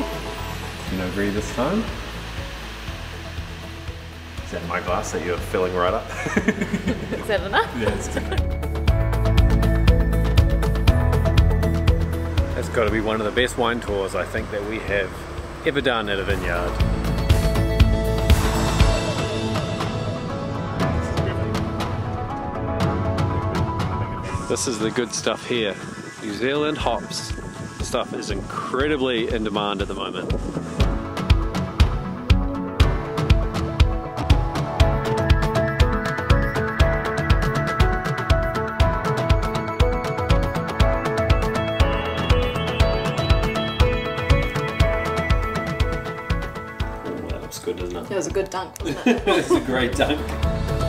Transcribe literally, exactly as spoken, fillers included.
No agree this time? Is that my glass that you're filling right up? Is that enough? Yeah, it's good enough. That's got to be one of the best wine tours I think that we have ever done at a vineyard. This is the good stuff here. New Zealand hops. This stuff is incredibly in demand at the moment. Good, isn't it? It was a good dunk, wasn't it? It was a great dunk.